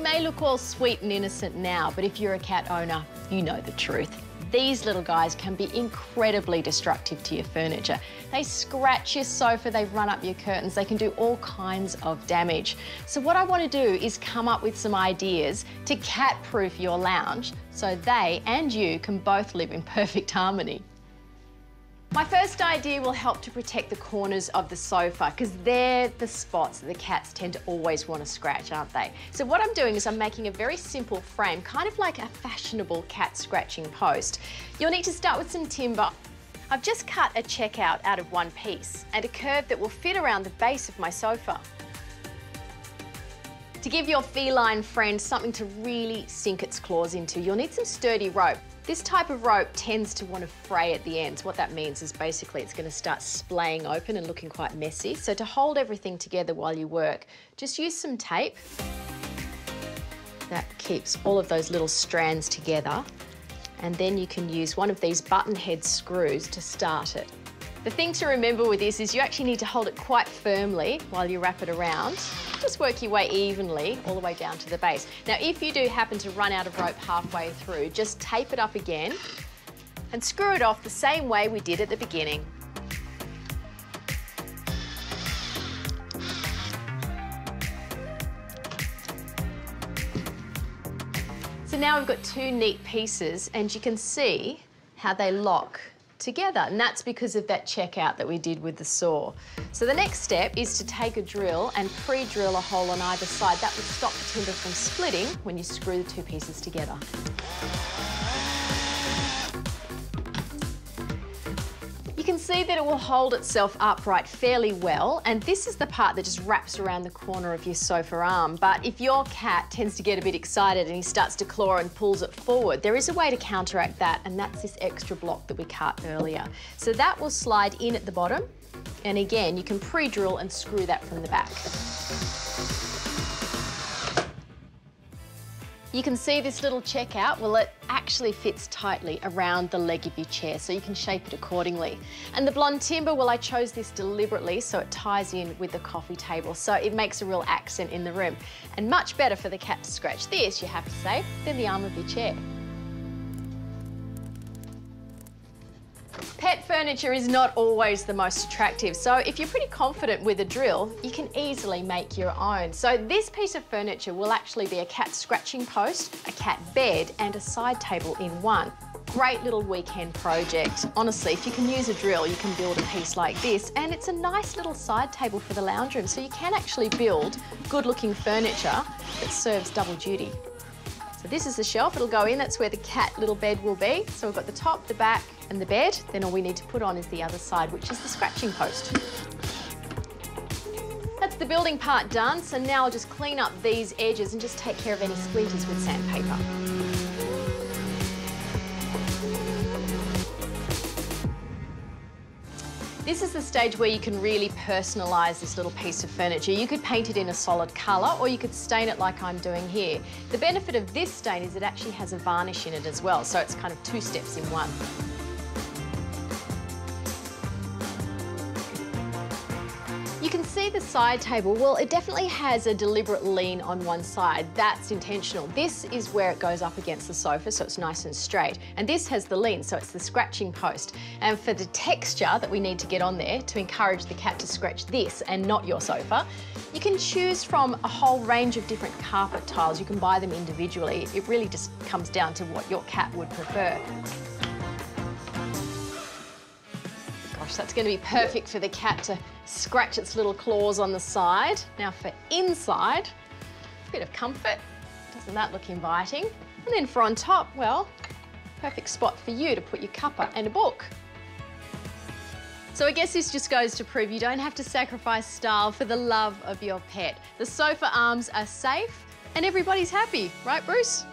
You may look all sweet and innocent now, but if you're a cat owner, you know the truth. These little guys can be incredibly destructive to your furniture. They scratch your sofa, they run up your curtains, they can do all kinds of damage. So what I want to do is come up with some ideas to cat-proof your lounge so they and you can both live in perfect harmony. My first idea will help to protect the corners of the sofa because they're the spots that the cats tend to always want to scratch, aren't they? So what I'm doing is I'm making a very simple frame, kind of like a fashionable cat scratching post. You'll need to start with some timber. I've just cut a checkout out of one piece and a curve that will fit around the base of my sofa. To give your feline friend something to really sink its claws into, you'll need some sturdy rope. This type of rope tends to want to fray at the ends. What that means is basically it's going to start splaying open and looking quite messy. So to hold everything together while you work, just use some tape. That keeps all of those little strands together. And then you can use one of these button head screws to start it. The thing to remember with this is you actually need to hold it quite firmly while you wrap it around. Just work your way evenly all the way down to the base. Now, if you do happen to run out of rope halfway through, just tape it up again and screw it off the same way we did at the beginning. So now we've got two neat pieces and you can see how they lock together, and that's because of that checkout that we did with the saw. So the next step is to take a drill and pre-drill a hole on either side. That will stop the timber from splitting when you screw the two pieces together. You can see that it will hold itself upright fairly well, and this is the part that just wraps around the corner of your sofa arm. But if your cat tends to get a bit excited and he starts to claw and pulls it forward, there is a way to counteract that, and that's this extra block that we cut earlier. So that will slide in at the bottom, and again, you can pre-drill and screw that from the back. You can see this little checkout, well, it actually fits tightly around the leg of your chair, so you can shape it accordingly. And the blonde timber, well, I chose this deliberately so it ties in with the coffee table, so it makes a real accent in the room. And much better for the cat to scratch this, you have to say, than the arm of your chair. Pet furniture is not always the most attractive, so if you're pretty confident with a drill, you can easily make your own. So this piece of furniture will actually be a cat scratching post, a cat bed, and a side table in one. Great little weekend project. Honestly, if you can use a drill, you can build a piece like this, and it's a nice little side table for the lounge room, so you can actually build good-looking furniture that serves double duty. So this is the shelf, it'll go in, that's where the cat little bed will be. So we've got the top, the back, and the bed. Then all we need to put on is the other side, which is the scratching post. That's the building part done, so now I'll just clean up these edges and just take care of any squeegees with sandpaper. This is the stage where you can really personalise this little piece of furniture. You could paint it in a solid colour or you could stain it like I'm doing here. The benefit of this stain is it actually has a varnish in it as well, so it's kind of two steps in one. You can see the side table, well, it definitely has a deliberate lean on one side. That's intentional. This is where it goes up against the sofa, so it's nice and straight. And this has the lean, so it's the scratching post. And for the texture that we need to get on there to encourage the cat to scratch this and not your sofa, you can choose from a whole range of different carpet tiles. You can buy them individually. It really just comes down to what your cat would prefer. Gosh, that's going to be perfect for the cat to scratch its little claws on the side. Now for inside, a bit of comfort. Doesn't that look inviting? And then for on top, well, perfect spot for you to put your cuppa and a book. So I guess this just goes to prove you don't have to sacrifice style for the love of your pet. The sofa arms are safe and everybody's happy, right, Bruce?